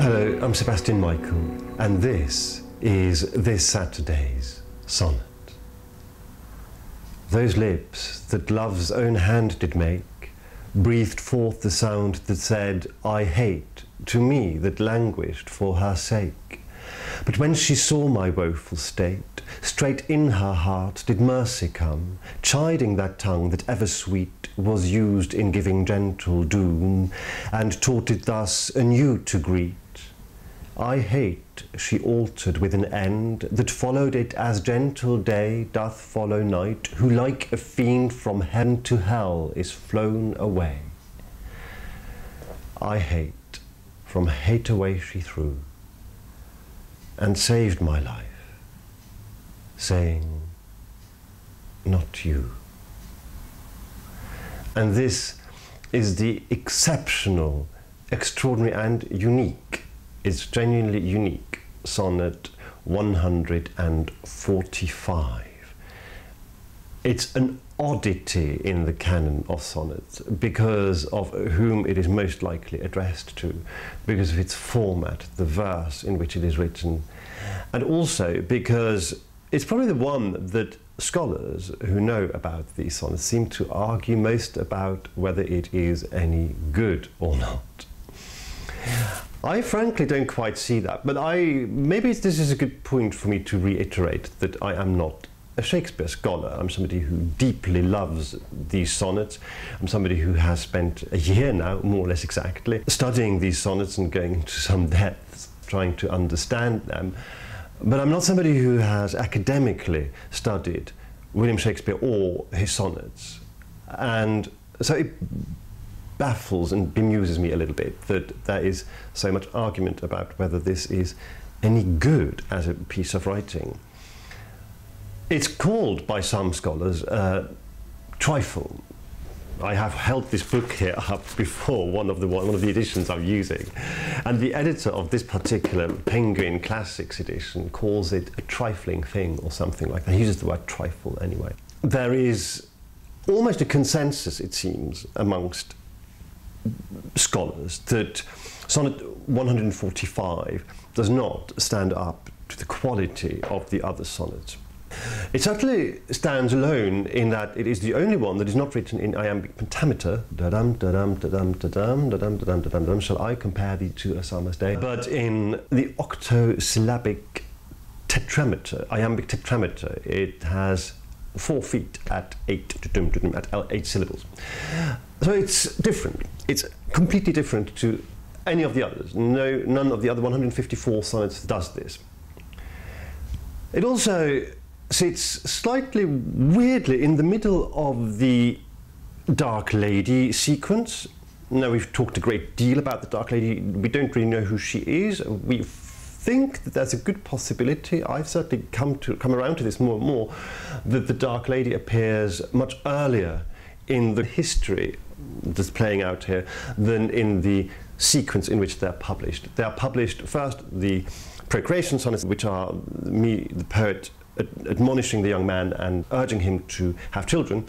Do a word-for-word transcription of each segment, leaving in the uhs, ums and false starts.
Hello, I'm Sebastian Michael, and this is this Saturday's sonnet. Those lips that love's own hand did make breathed forth the sound that said, I hate, to me that languished for her sake. But when she saw my woeful state, straight in her heart did mercy come, chiding that tongue that ever sweet was used in giving gentle doom, and taught it thus anew to greet. I hate, she altered with an end, that followed it as gentle day doth follow night, who like a fiend from heaven to hell is flown away. I hate, from hate away she threw, and saved my life, saying, not you. And this is the exceptional, extraordinary and unique, it's genuinely unique, Sonnet one hundred forty-five. It's an oddity in the canon of sonnets because of whom it is most likely addressed to, because of its format, the verse in which it is written, and also because it's probably the one that scholars who know about these sonnets seem to argue most about whether it is any good or not. I frankly don't quite see that, but I maybe this is a good point for me to reiterate that I am not a Shakespeare scholar. I'm somebody who deeply loves these sonnets. I'm somebody who has spent a year now, more or less exactly, studying these sonnets and going into some depth, trying to understand them. But I'm not somebody who has academically studied William Shakespeare or his sonnets. And so it baffles and bemuses me a little bit that there is so much argument about whether this is any good as a piece of writing. It's called by some scholars uh, trifle. I have held this book here up before, one of the one of the editions I'm using, and the editor of this particular Penguin Classics edition calls it a trifling thing or something like that. He uses the word trifle anyway. There is almost a consensus, it seems, amongst scholars that Sonnet one hundred forty-five does not stand up to the quality of the other sonnets. It certainly stands alone in that it is the only one that is not written in iambic pentameter. Da-dum, da-dum, da-dum, da-dum, da-dum, da-dum, da-dum, shall I compare thee to a summer's day? But in the octosyllabic tetrameter, iambic tetrameter, it has four feet at eight, at eight syllables. So it's different. It's completely different to any of the others. No, none of the other one hundred fifty-four sonnets does this. It also sits slightly weirdly in the middle of the Dark Lady sequence. Now, we've talked a great deal about the Dark Lady. We don't really know who she is. We think that there's a good possibility, I've certainly come to come around to this more and more, that the Dark Lady appears much earlier in the history that's playing out here than in the sequence in which they're published. They are published first, the Procreation sonnets, which are me, the poet, admonishing the young man and urging him to have children,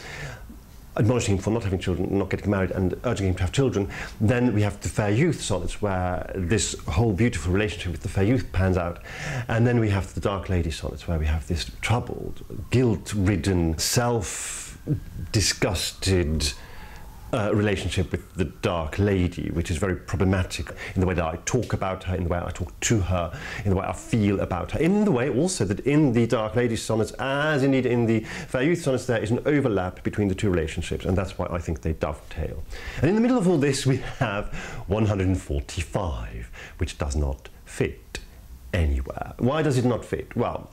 admonishing him for not having children, not getting married, and urging him to have children. Then we have the Fair Youth sonnets, where this whole beautiful relationship with the Fair Youth pans out. And then we have the Dark Lady sonnets, where we have this troubled, guilt-ridden, self-disgusted Uh, relationship with the Dark Lady, which is very problematic in the way that I talk about her, in the way I talk to her, in the way I feel about her, in the way also that in the Dark Lady sonnets, as indeed in the Fair Youth sonnets, there is an overlap between the two relationships, and that's why I think they dovetail. And in the middle of all this we have one hundred forty-five, which does not fit anywhere. Why does it not fit? Well,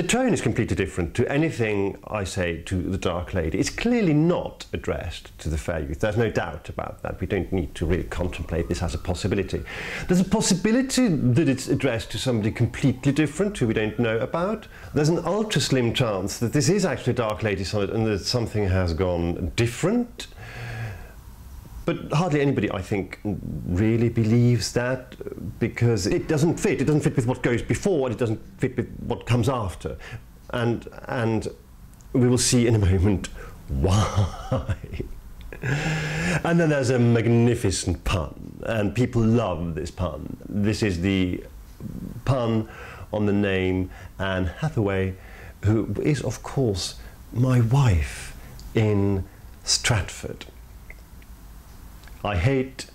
the tone is completely different to anything I say to the Dark Lady. It's clearly not addressed to the Fair Youth. There's no doubt about that. We don't need to really contemplate this as a possibility. There's a possibility that it's addressed to somebody completely different who we don't know about. There's an ultra slim chance that this is actually a Dark Lady sonnet and that something has gone different. But hardly anybody, I think, really believes that, because it doesn't fit. It doesn't fit with what goes before, and it doesn't fit with what comes after. And, and we will see in a moment why. And then there's a magnificent pun. and people love this pun. This is the pun on the name Anne Hathaway, who is, of course, my wife in Stratford. I hate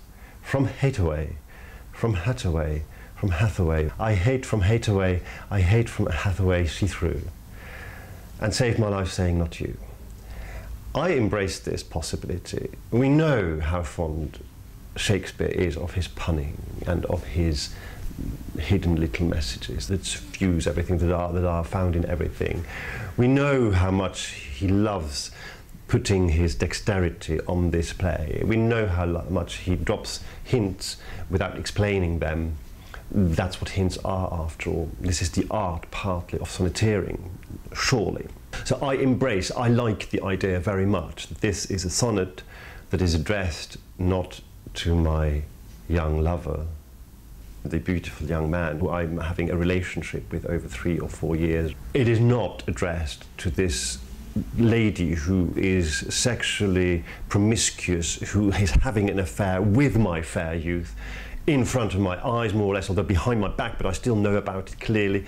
from Hathaway, from Hathaway, from Hathaway. I hate from Hathaway, I hate from Hathaway she threw. And saved my life saying not you. I embraced this possibility. We know how fond Shakespeare is of his punning and of his hidden little messages that suffuse everything, that are, that are found in everything. We know how much he loves putting his dexterity on display. We know how much he drops hints without explaining them. That's what hints are, after all. This is the art, partly, of sonneteering, surely. So I embrace, I like the idea very much. This is a sonnet that is addressed not to my young lover, the beautiful young man who I'm having a relationship with over three or four years. It is not addressed to this lady who is sexually promiscuous, who is having an affair with my fair youth, in front of my eyes, more or less, although behind my back, but I still know about it clearly,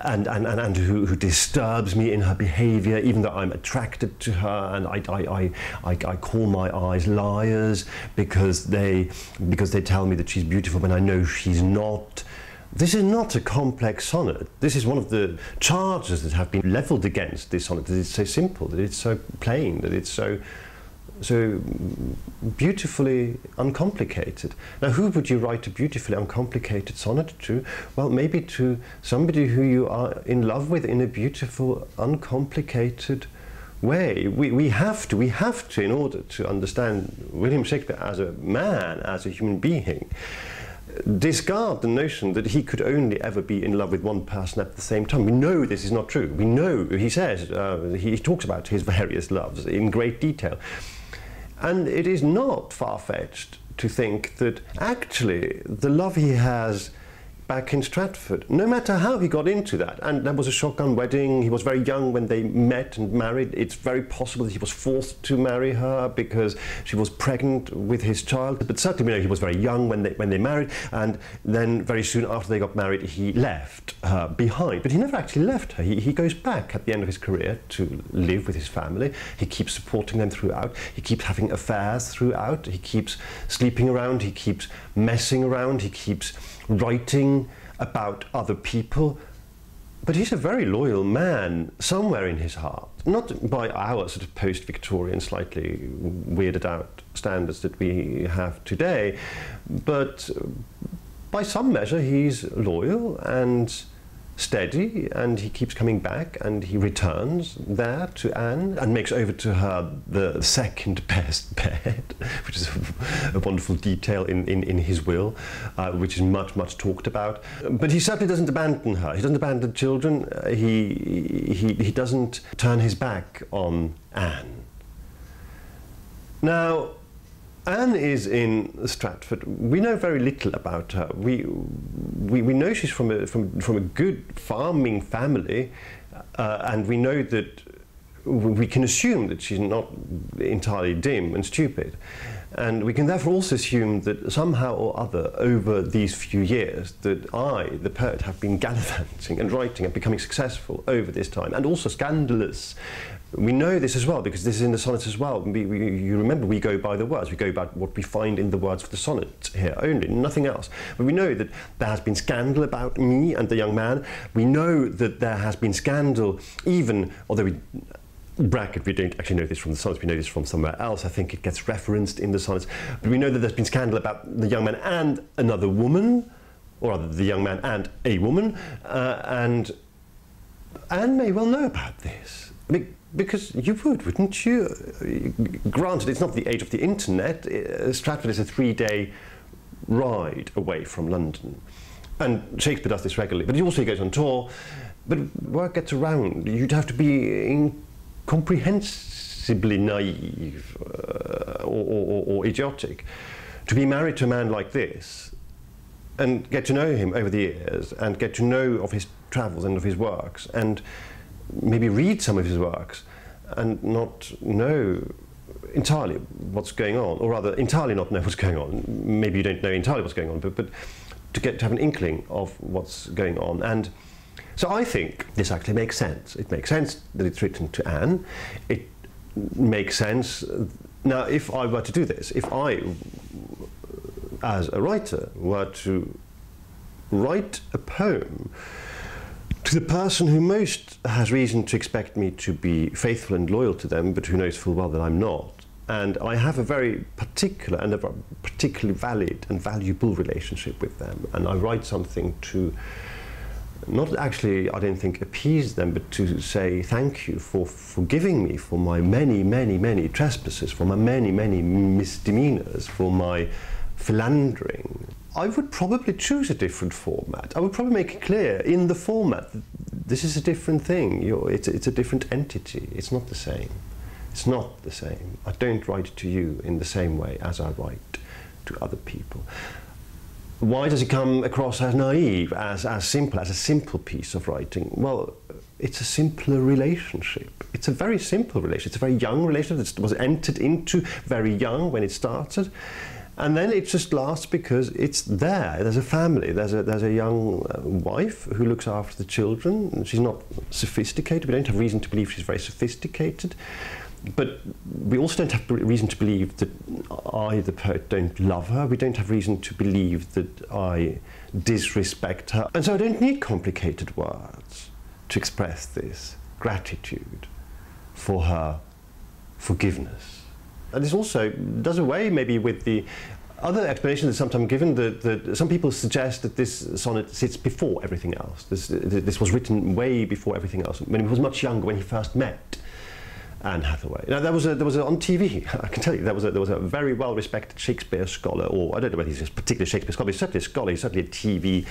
and, and, and, and who, who disturbs me in her behaviour, even though I'm attracted to her, and I, I, I, I, I call my eyes liars because they, because they tell me that she's beautiful when I know she's not. This is not a complex sonnet. This is one of the charges that have been levelled against this sonnet, that it's so simple, that it's so plain, that it's so so beautifully uncomplicated. Now, who would you write a beautifully uncomplicated sonnet to? Well, maybe to somebody who you are in love with in a beautiful, uncomplicated way. We, we have to, we have to, in order to understand William Shakespeare as a man, as a human being, discard the notion that he could only ever be in love with one person at the same time. We know this is not true. We know, he says, uh, he, he talks about his various loves in great detail. And it is not far-fetched to think that actually the love he has back in Stratford, no matter how he got into that, and that was a shotgun wedding, he was very young when they met and married, it's very possible that he was forced to marry her because she was pregnant with his child, but certainly we know he was very young when they, when they married, and then very soon after they got married he left her behind. But he never actually left her, he, he goes back at the end of his career to live with his family, he keeps supporting them throughout, he keeps having affairs throughout, he keeps sleeping around, he keeps messing around, he keeps writing about other people, but he's a very loyal man somewhere in his heart, not by our sort of post-Victorian, slightly weirded out standards that we have today, but by some measure he's loyal and steady, and he keeps coming back, and he returns there to Anne and makes over to her the second best bed, which is a, a wonderful detail in, in, in his will, uh, which is much, much talked about. But he certainly doesn't abandon her. He doesn't abandon children. Uh, he, he, he doesn't turn his back on Anne. Now, Anne is in Stratford. We know very little about her. We we, we know she's from a from from a good farming family, uh, and we know that we can assume that she's not entirely dim and stupid, and we can therefore also assume that somehow or other over these few years that I, the poet, have been gallivanting and writing and becoming successful over this time, and also scandalous. We know this as well, because this is in the sonnets as well. We, we, you remember, we go by the words. We go by what we find in the words of the sonnet here only, nothing else. But we know that there has been scandal about me and the young man. We know that there has been scandal even, although we, bracket, we don't actually know this from the sonnets, we know this from somewhere else. I think it gets referenced in the sonnets. But we know that there's been scandal about the young man and another woman, or rather the young man and a woman, uh, and Anne may well know about this. I mean, because you would, wouldn't you? Granted, it's not the age of the internet. Stratford is a three-day ride away from London. And Shakespeare does this regularly, but he also goes on tour. But word gets around. You'd have to be incomprehensibly naive uh, or, or, or idiotic to be married to a man like this and get to know him over the years and get to know of his travels and of his works and maybe read some of his works and not know entirely what's going on, or rather entirely not know what's going on. Maybe you don't know entirely what's going on, but, but to get to have an inkling of what's going on. And so I think this actually makes sense. It makes sense that it's written to Anne. It makes sense. Now, if I were to do this, if I, as a writer, were to write a poem to the person who most has reason to expect me to be faithful and loyal to them, but who knows full well that I'm not. And I have a very particular and a particularly valid and valuable relationship with them. And I write something to not actually, I don't think, appease them, but to say thank you for forgiving me for my many, many, many trespasses, for my many, many misdemeanors, for my philandering. I would probably choose a different format. I would probably make it clear in the format that this is a different thing. You're, it's, it's a different entity. It's not the same. It's not the same. I don't write to you in the same way as I write to other people. Why does it come across as naive, as, as simple, as a simple piece of writing? Well, it's a simpler relationship. It's a very simple relationship. It's a very young relationship that was entered into very young when it started. And then it just lasts because it's there. There's a family. There's a, there's a young wife who looks after the children. She's not sophisticated. We don't have reason to believe she's very sophisticated. But we also don't have reason to believe that I, the poet, don't love her. We don't have reason to believe that I disrespect her. And so I don't need complicated words to express this gratitude for her forgiveness. And this also does away maybe with the other explanation that's sometimes given, that, that some people suggest that this sonnet sits before everything else. This, this was written way before everything else, when he was much younger, when he first met Anne Hathaway. Now, there was a, there was a, on T V, I can tell you, there was a, there was a very well-respected Shakespeare scholar, or I don't know whether he's a particular Shakespeare scholar, but he's certainly a scholar, he's certainly a T V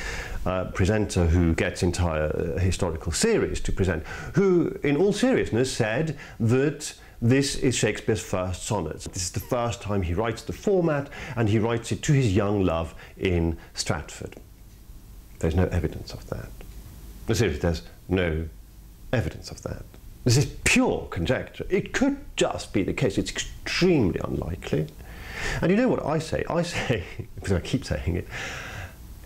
uh, presenter who gets entire uh, historical series to present, who, in all seriousness, said that this is Shakespeare's first sonnet. This is the first time he writes the format, and he writes it to his young love in Stratford. There's no evidence of that. No, seriously, there's no evidence of that. This is pure conjecture. It could just be the case. It's extremely unlikely. And you know what I say? I say, because I keep saying it,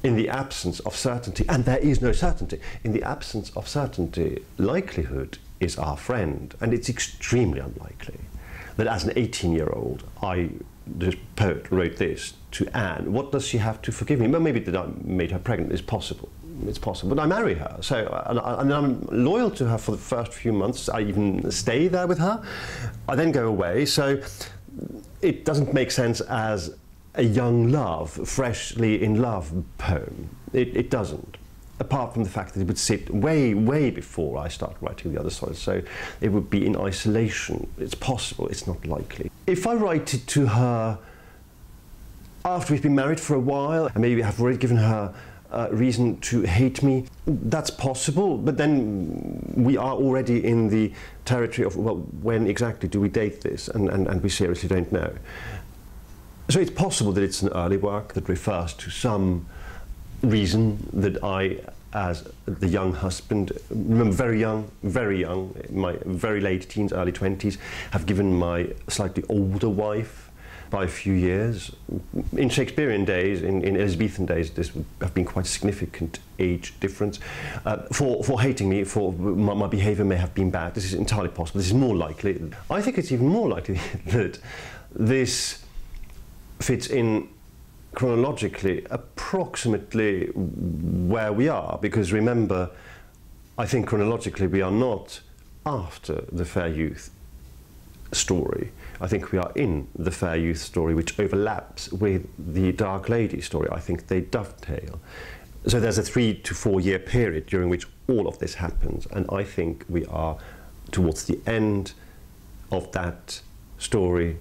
in the absence of certainty, and there is no certainty, in the absence of certainty, likelihood is our friend. And it's extremely unlikely that as an eighteen-year-old, I, the poet, wrote this to Anne. What does she have to forgive me? Well, maybe that I made her pregnant is possible. It's possible, but I marry her, so and, I, and I'm loyal to her for the first few months. I even stay there with her. I then go away, so it doesn't make sense as a young love, freshly in love poem. It, it doesn't, apart from the fact that it would sit way, way before I start writing the other side, so it would be in isolation. It's possible, it's not likely. If I write it to her after we've been married for a while, and maybe I've already given her Uh, reason to hate me, that's possible, but then we are already in the territory of, well, when exactly do we date this? And, and, and we seriously don't know. So it's possible that it's an early work that refers to some reason that I, as the young husband, remember very young, very young, my very late teens, early twenties, have given my slightly older wife by a few years. In Shakespearean days, in, in Elizabethan days, this would have been quite a significant age difference. Uh, for, for hating me, for my, my behaviour may have been bad. This is entirely possible. This is more likely. I think it's even more likely that this fits in chronologically approximately where we are, because remember, I think chronologically we are not after the Fair Youth story. I think we are in the Fair Youth story, which overlaps with the Dark Lady story. I think they dovetail. So there's a three to four year period during which all of this happens, and I think we are towards the end of that story,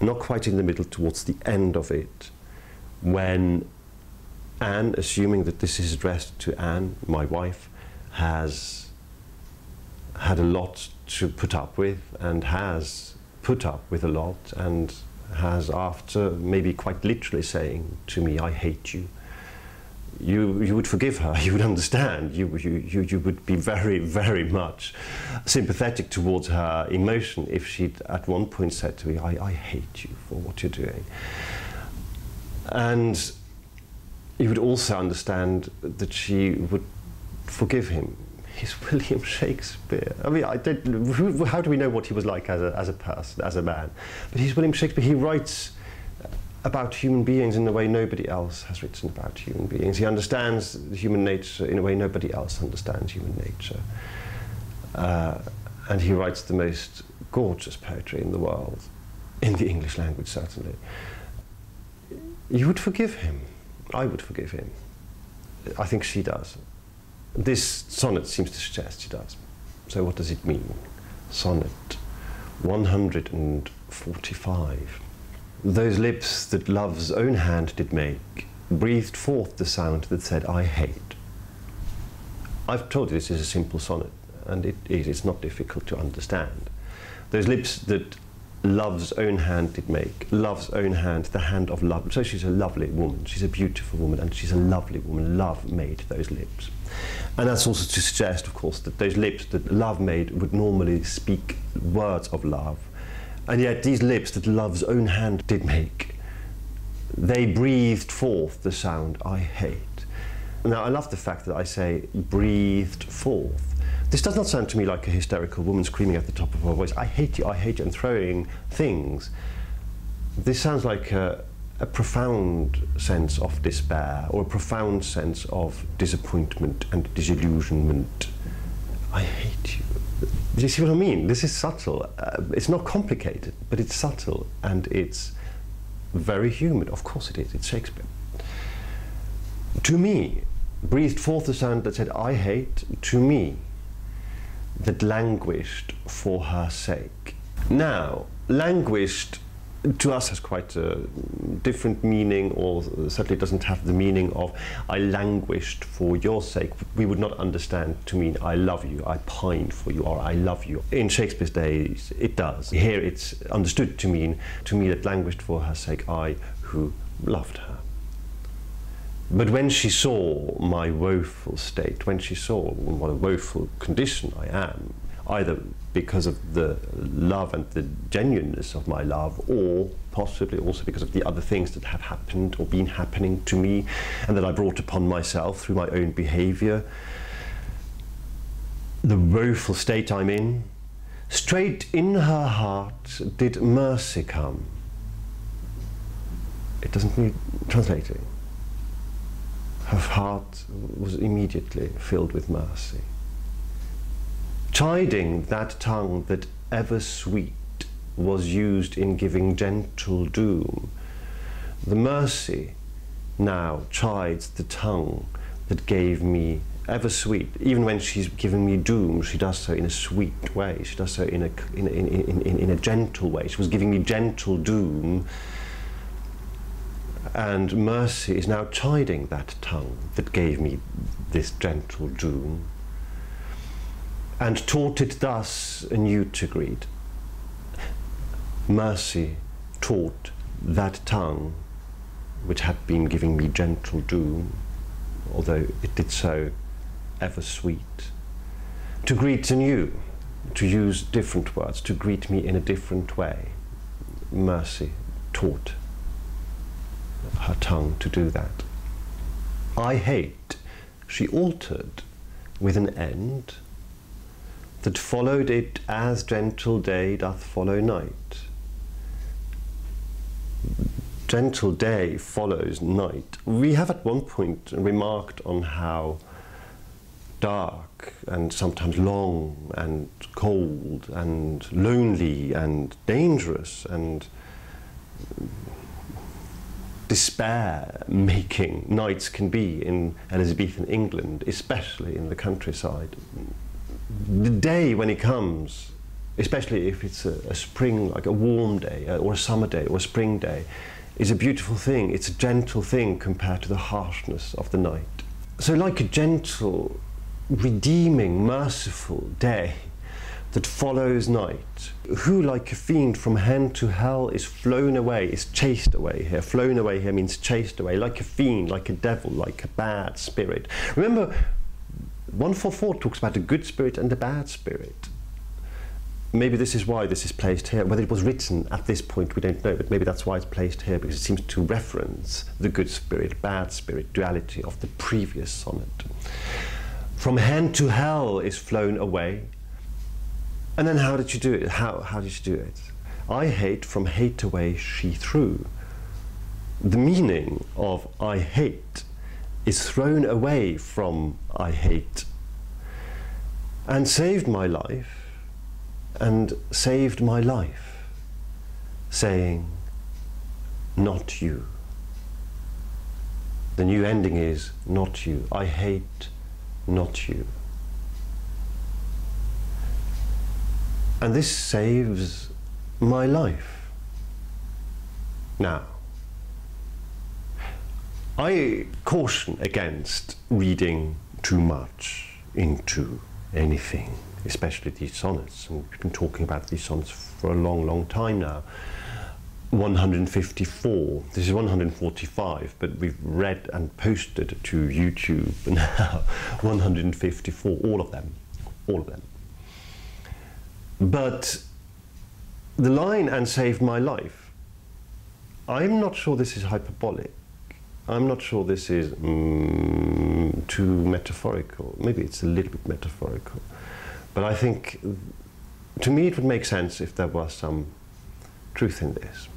not quite in the middle, towards the end of it, when Anne, assuming that this is addressed to Anne, my wife, has had a lot to put up with, and has put up with a lot, and has after maybe quite literally saying to me, I hate you, you, you would forgive her, you would understand, you, you, you would be very, very much sympathetic towards her emotion if she'd at one point said to me, I, I hate you for what you're doing. And you would also understand that she would forgive him. He's William Shakespeare. I mean, I don't, who, how do we know what he was like as a, as a person, as a man? But he's William Shakespeare. He writes about human beings in a way nobody else has written about human beings. He understands human nature in a way nobody else understands human nature. Uh, and he writes the most gorgeous poetry in the world, in the English language, certainly. You would forgive him. I would forgive him. I think she does. This sonnet seems to suggest she does. So what does it mean? Sonnet one forty-five. Those lips that love's own hand did make breathed forth the sound that said, I hate. I've told you this is a simple sonnet, and it is. It's not difficult to understand. Those lips that love's own hand did make, love's own hand, the hand of love. So she's a lovely woman, she's a beautiful woman, and she's a lovely woman. Love made those lips. And that's also to suggest, of course, that those lips that love made would normally speak words of love. And yet these lips that love's own hand did make, they breathed forth the sound I hate. Now, I love the fact that I say breathed forth. This does not sound to me like a hysterical woman screaming at the top of her voice, I hate you, I hate you, and throwing things. This sounds like a, a profound sense of despair, or a profound sense of disappointment and disillusionment. I hate you. Do you see what I mean? This is subtle. Uh, it's not complicated, but it's subtle, and it's very human. Of course it is, it's Shakespeare. To me, breathed forth the sound that said, I hate, to me, that languished for her sake. Now, languished to us has quite a different meaning, or certainly doesn't have the meaning of I languished for your sake. We would not understand to mean I love you, I pine for you, or I love you. In Shakespeare's days, it does. Here it's understood to mean, to me that languished for her sake, I who loved her. But when she saw my woeful state, when she saw what a woeful condition I am, either because of the love and the genuineness of my love, or possibly also because of the other things that have happened or been happening to me, and that I brought upon myself through my own behavior, the woeful state I'm in, straight in her heart did mercy come. It doesn't need translating. Her heart was immediately filled with mercy. Chiding that tongue that ever sweet was used in giving gentle doom, the mercy now chides the tongue that gave me ever sweet. Even when she's given me doom, she does so in a sweet way. She does so in a, in, in, in, in, in a gentle way. She was giving me gentle doom. And mercy is now chiding that tongue that gave me this gentle doom, and taught it thus anew to greet. Mercy taught that tongue which had been giving me gentle doom, although it did so ever sweet, to greet anew, to use different words, to greet me in a different way. Mercy taught her tongue to do that. I hate, she altered with an end that followed it as gentle day doth follow night. Gentle day follows night. We have at one point remarked on how dark and sometimes long and cold and lonely and dangerous and despair-making nights can be in Elizabethan England, especially in the countryside. The day when it comes, especially if it's a, a spring, like a warm day, or a summer day, or a spring day, is a beautiful thing. It's a gentle thing compared to the harshness of the night. So like a gentle, redeeming, merciful day, that follows night, who like a fiend from hand to hell is flown away, is chased away here. Flown away here means chased away, like a fiend, like a devil, like a bad spirit. Remember, one forty-four talks about a good spirit and a bad spirit. Maybe this is why this is placed here. Whether it was written at this point, we don't know, but maybe that's why it's placed here, because it seems to reference the good spirit, bad spirit duality of the previous sonnet. From hand to hell is flown away. And then how did she do it? How, how did she do it? I hate, from hate away she threw. The meaning of I hate is thrown away from I hate, and saved my life, and saved my life, saying, not you. The new ending is not you. I hate not you. And this saves my life. Now, I caution against reading too much into anything, especially these sonnets, and we've been talking about these sonnets for a long, long time now. one fifty-four, this is one forty-five, but we've read and posted to YouTube now one fifty-four, all of them, all of them. But the line, and saved my life, I'm not sure this is hyperbolic. I'm not sure this is mm, too metaphorical. Maybe it's a little bit metaphorical. But I think, to me, it would make sense if there was some truth in this.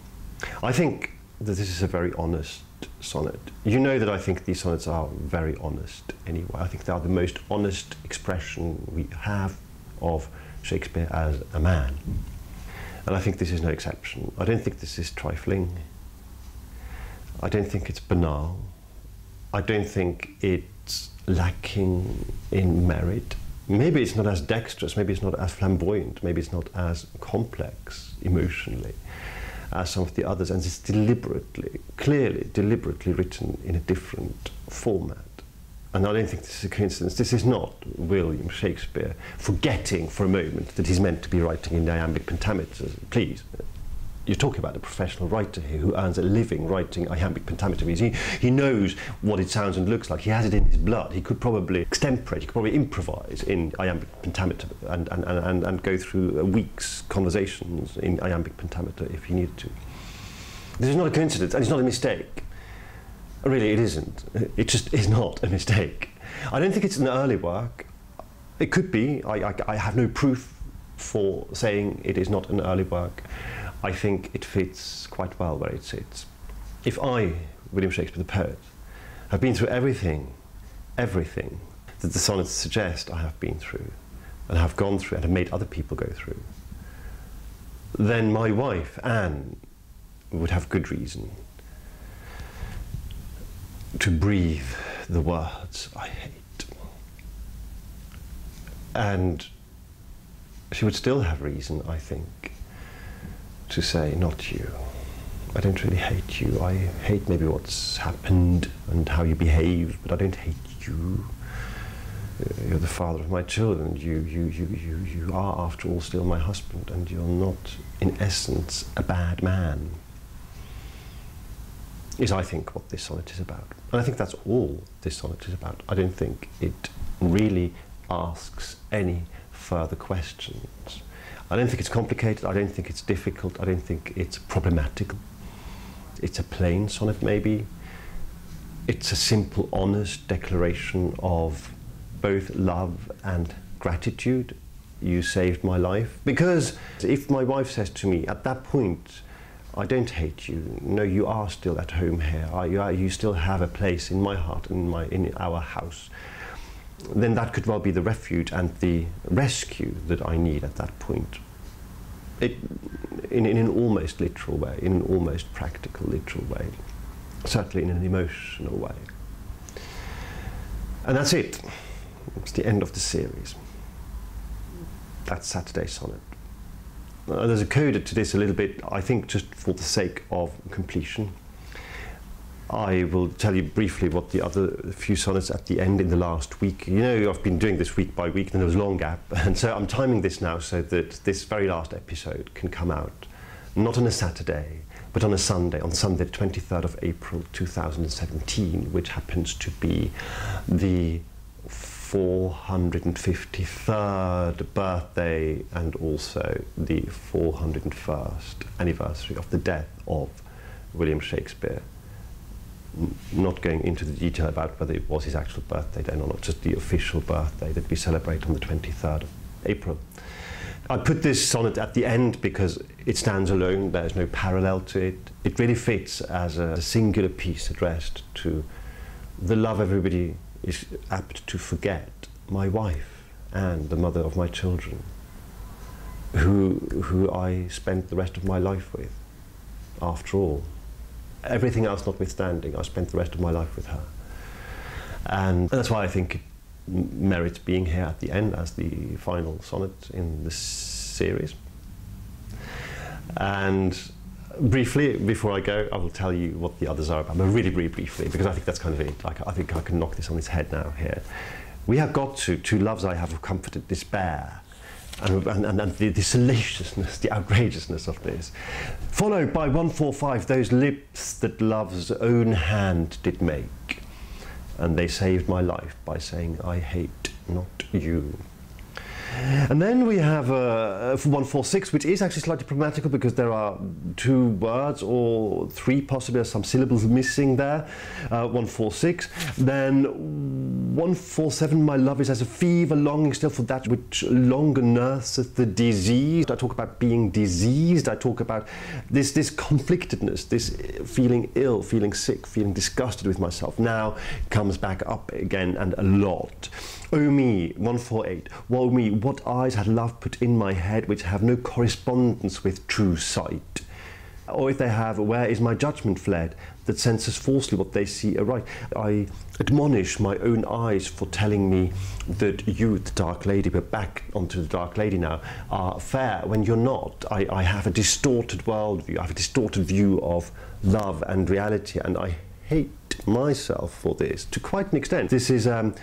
I think that this is a very honest sonnet. You know that I think these sonnets are very honest anyway. I think they are the most honest expression we have of Shakespeare as a man. And I think this is no exception. I don't think this is trifling. I don't think it's banal. I don't think it's lacking in merit. Maybe it's not as dexterous, maybe it's not as flamboyant, maybe it's not as complex emotionally as some of the others, and it's deliberately, clearly, deliberately written in a different format. And I don't think this is a coincidence. This is not William Shakespeare forgetting for a moment that he's meant to be writing in iambic pentameter. Please, you're talking about a professional writer here who earns a living writing iambic pentameter. He, he knows what it sounds and looks like. He has it in his blood. He could probably extemporate, he could probably improvise in iambic pentameter and, and, and, and go through a week's conversations in iambic pentameter if he needed to. This is not a coincidence, and it's not a mistake. Really, it isn't. It just is not a mistake. I don't think it's an early work. It could be. I, I, I have no proof for saying it is not an early work. I think it fits quite well where it sits. If I, William Shakespeare the poet, have been through everything, everything that the sonnets suggest I have been through, and have gone through, and have made other people go through, then my wife, Anne, would have good reason to breathe the words I hate. And she would still have reason, I think, to say, not you. I don't really hate you. I hate maybe what's happened and how you behave, but I don't hate you. You're the father of my children. You, you, you, you, you are, after all, still my husband, and you're not, in essence, a bad man, is, I think, what this sonnet is about. And I think that's all this sonnet is about. I don't think it really asks any further questions. I don't think it's complicated, I don't think it's difficult, I don't think it's problematic. It's a plain sonnet, maybe. It's a simple, honest declaration of both love and gratitude. You saved my life. Because if my wife says to me, at that point, I don't hate you, no, you are still at home here, I, you, are, you still have a place in my heart, in, my, in our house, then that could well be the refuge and the rescue that I need at that point. It, in, in an almost literal way, in an almost practical literal way, certainly in an emotional way. And that's it. It's the end of the series. That's Saturday's sonnet. Uh, there's a coda to this a little bit, I think, just for the sake of completion. I will tell you briefly what the other few sonnets at the end in the last week. You know, I've been doing this week by week, and there was a long gap, and so I'm timing this now so that this very last episode can come out, not on a Saturday, but on a Sunday, on Sunday, twenty-third of April two thousand seventeen, which happens to be the four hundred fifty-third birthday and also the four hundred first anniversary of the death of William Shakespeare. Not going into the detail about whether it was his actual birthday then or not, just the official birthday that we celebrate on the twenty-third of April. I put this sonnet at the end because it stands alone, there's no parallel to it. It really fits as a singular piece addressed to the love everybody is apt to forget, my wife and the mother of my children, who, who I spent the rest of my life with, after all. Everything else notwithstanding, I spent the rest of my life with her. And that's why I think it merits being here at the end as the final sonnet in this series. And briefly, before I go, I will tell you what the others are about, but really, really briefly, because I think that's kind of it. Like, I think I can knock this on its head now here. We have got to, two loves I have of comfort and despair, and, and, and, and the, the salaciousness, the outrageousness of this. Followed by one forty-five, those lips that love's own hand did make, and they saved my life by saying, I hate not you. And then we have uh, one forty-six, which is actually slightly problematical because there are two words or three, possibly, or some syllables missing there, uh, one forty-six. Then one forty-seven, my love is as a fever longing still for that which longer nurseth the diseased. I talk about being diseased, I talk about this, this conflictedness, this feeling ill, feeling sick, feeling disgusted with myself. Now comes back up again and a lot. O me, one forty-eight, woe me, what eyes had love put in my head which have no correspondence with true sight? Or if they have, where is my judgment fled, that senses falsely what they see aright? I admonish my own eyes for telling me that you, the Dark Lady, we're back onto the Dark Lady now, are fair when you're not. I, I have a distorted worldview, I have a distorted view of love and reality, and I hate myself for this, to quite an extent. This is... Um,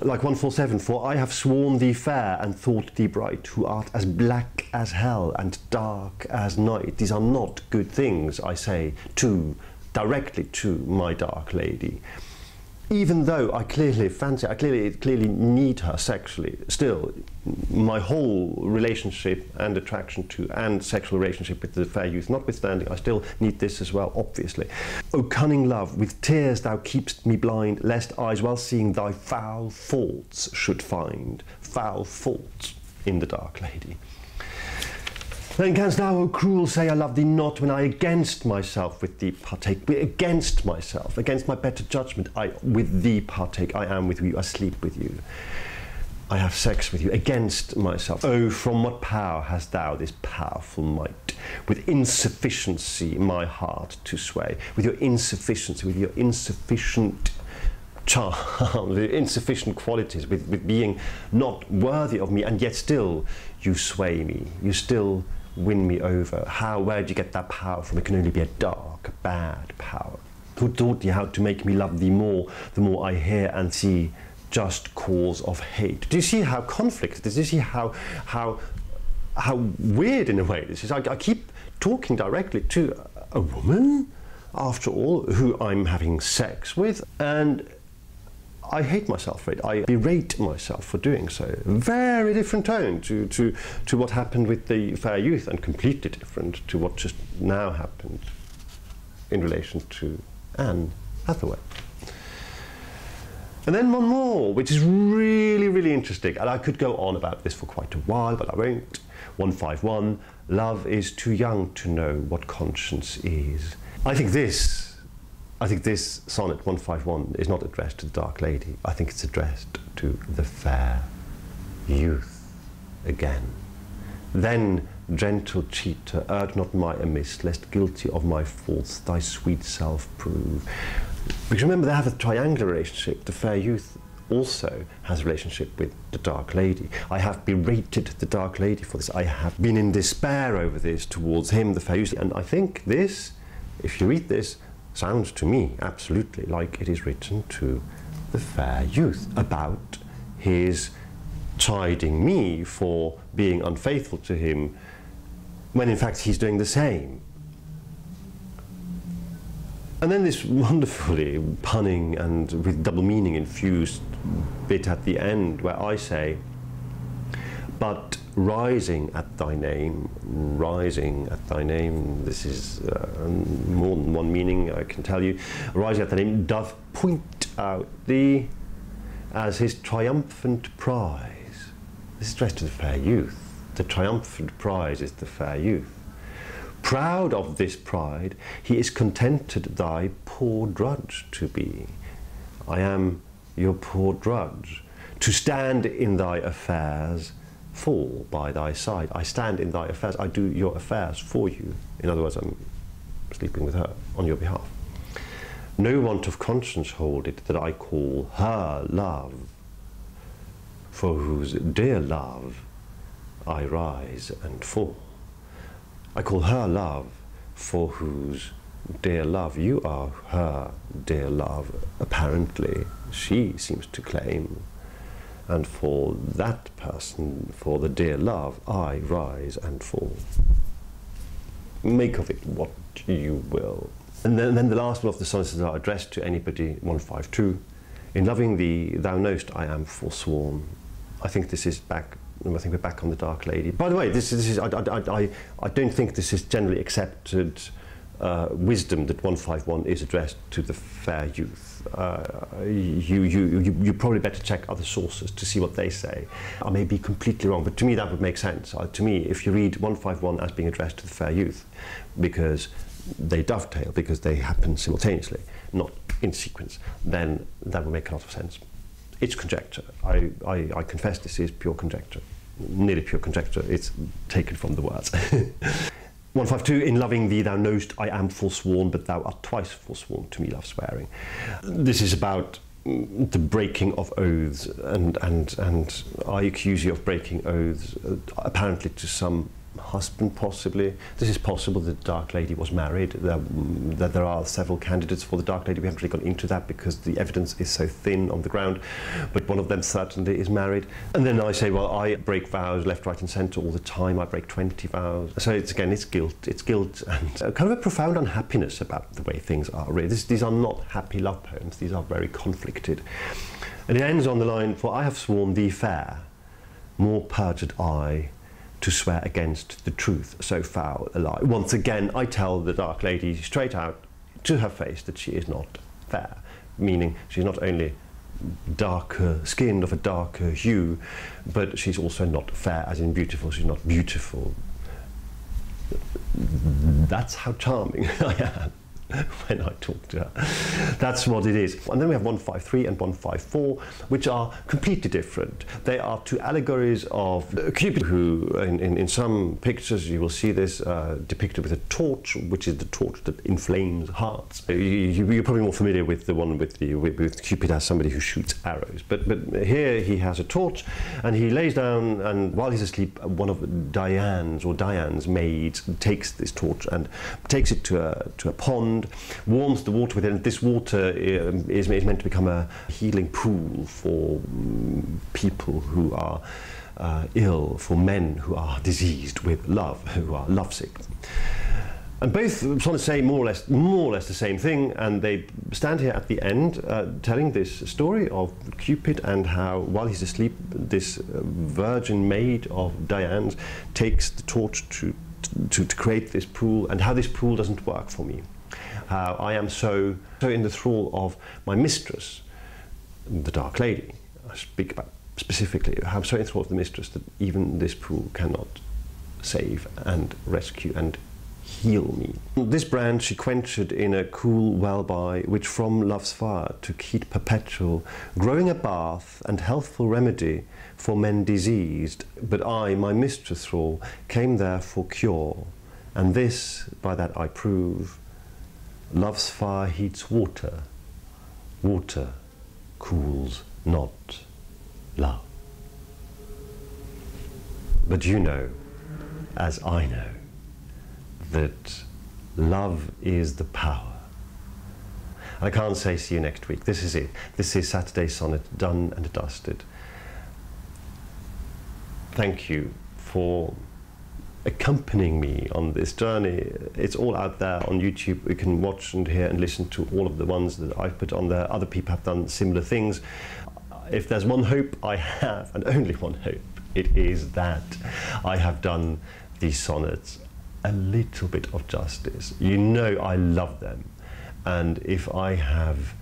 Like one forty-seven, for I have sworn thee fair and thought thee bright, who art as black as hell and dark as night. These are not good things, I say, to, directly to my Dark Lady. Even though I clearly fancy, I clearly, clearly need her sexually, still, my whole relationship and attraction to, and sexual relationship with the fair youth notwithstanding, I still need this as well, obviously. O cunning love, with tears thou keep'st me blind, lest eyes, while seeing thy foul faults, should find foul faults in the Dark Lady. Then canst thou, O cruel, say I love thee not, when I against myself with thee partake. We against myself, against my better judgment, I with thee partake. I am with you, I sleep with you, I have sex with you, against myself. Oh, from what power hast thou this powerful might? With insufficiency my heart to sway, with your insufficiency, with your insufficient charm, the insufficient qualities, with, with being not worthy of me, and yet still you sway me, you still win me over. How, where did you get that power from? It can only be a dark, bad power. Who taught thee how to make me love thee more, the more I hear and see just cause of hate? Do you see how conflict, do you see how, how, how weird in a way this is? I, I keep talking directly to a woman, after all, who I'm having sex with, and I hate myself for it. I berate myself for doing so. Very different tone to, to, to what happened with the fair youth, and completely different to what just now happened in relation to Anne Hathaway. And then one more, which is really, really interesting, and I could go on about this for quite a while, but I won't. one fifty-one, love is too young to know what conscience is. I think this I think this sonnet, one fifty-one, is not addressed to the Dark Lady. I think it's addressed to the fair youth again. Then, gentle cheater, urge not my amiss, lest guilty of my faults thy sweet self prove. Because remember, they have a triangular relationship. The fair youth also has a relationship with the Dark Lady. I have berated the Dark Lady for this. I have been in despair over this towards him, the fair youth. And I think this, if you read this, sounds to me absolutely like it is written to the fair youth about his chiding me for being unfaithful to him, when in fact he's doing the same. And then this wonderfully punning and with double meaning infused bit at the end where I say, but rising at thy name, rising at thy name, this is uh, more than one meaning I can tell you, rising at thy name doth point out thee as his triumphant prize. This is addressed to the fair youth. The triumphant prize is the fair youth. Proud of this pride, he is contented thy poor drudge to be. I am your poor drudge. To stand in thy affairs, fall by thy side. I stand in thy affairs, I do your affairs for you. In other words, I'm sleeping with her on your behalf. No want of conscience hold it that I call her love, for whose dear love I rise and fall. I call her love, for whose dear love you are her dear love, apparently, she seems to claim. And for that person, for the dear love, I rise and fall. Make of it what you will. And then, then the last one of the sonnets that are addressed to anybody, one five two. In loving thee, thou know'st I am forsworn. I think this is back. I think we're back on the Dark Lady. By the way, this is, this is I, I, I, I don't think this is generally accepted uh, wisdom that one five one is addressed to the fair youth. Uh, you, you, you, you probably better check other sources to see what they say. I may be completely wrong, but to me that would make sense. Uh, to me, if you read one five one as being addressed to the fair youth, because they dovetail, because they happen simultaneously, not in sequence, then that would make a lot of sense. It's conjecture. I, I, I confess this is pure conjecture. Nearly pure conjecture. It's taken from the words. one five two, in loving thee thou know'st I am forsworn, but thou art twice forsworn, to me love swearing. This is about the breaking of oaths, and, and, and I accuse you of breaking oaths, uh, apparently to some husband, possibly. This is possible that the Dark Lady was married, that there, there are several candidates for the Dark Lady. We haven't really gone into that because the evidence is so thin on the ground, but one of them certainly is married. And then I say, well, I break vows left, right and centre all the time. I break twenty vows. So it's, again, it's guilt. It's guilt and kind of a profound unhappiness about the way things are. Really. This, these are not happy love poems. These are very conflicted. And it ends on the line, for I have sworn thee fair, more perjured I, to swear against the truth, so foul a lie. Once again, I tell the Dark Lady straight out to her face that she is not fair, meaning she's not only darker skinned, of a darker hue, but she's also not fair, as in beautiful. She's not beautiful. That's how charming I am when I talk to her. That's what it is. And then we have one five three and one five four, which are completely different. They are two allegories of Cupid, who in, in, in some pictures you will see this uh, depicted with a torch, which is the torch that inflames hearts. You, you, you're probably more familiar with the one with, the, with, with Cupid as somebody who shoots arrows. But, but here he has a torch, and he lays down, and while he's asleep, one of Diane's or Diane's maids takes this torch and takes it to a, to a pond, warms the water with it, and this water is, is meant to become a healing pool for um, people who are uh, ill, for men who are diseased with love, who are lovesick. And both sonnets say more or less, more or less the same thing, and they stand here at the end uh, telling this story of Cupid and how, while he's asleep, this virgin maid of Diane's takes the torch to, to, to create this pool, and how this pool doesn't work for me. How I am so, so in the thrall of my mistress, the Dark Lady. I speak about specifically how I'm so in the thrall of the mistress that even this pool cannot save and rescue and heal me. This brand she quenched in a cool well by, which from love's fire to keep perpetual, growing a bath and healthful remedy for men diseased. But I, my mistress thrall, came there for cure, and this by that I prove. Love's fire heats water, water cools not love. But you know, as I know, that love is the power I can't say see you next week. This is it. This is Saturday Sonnet, done and dusted. Thank you for accompanying me on this journey. It's all out there on YouTube. You can watch and hear and listen to all of the ones that I've put on there. Other people have done similar things. If there's one hope I have, and only one hope, it is that I have done these sonnets a little bit of justice. You know I love them, and if I have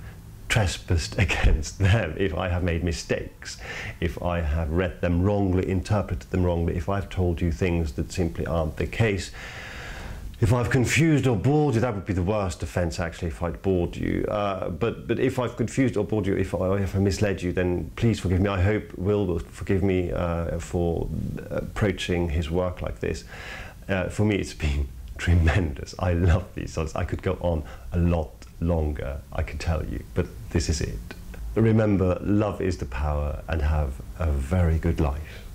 trespassed against them, if I have made mistakes, if I have read them wrongly, interpreted them wrongly, if I've told you things that simply aren't the case, if I've confused or bored you, that would be the worst offence actually, if I'd bored you. Uh, but, but if I've confused or bored you, if I, if I misled you, then please forgive me. I hope Will will forgive me uh, for approaching his work like this. Uh, for me, it's been tremendous. I love these songs. I could go on a lot longer, I could tell you, but this is it. Remember, love is the power, and have a very good life.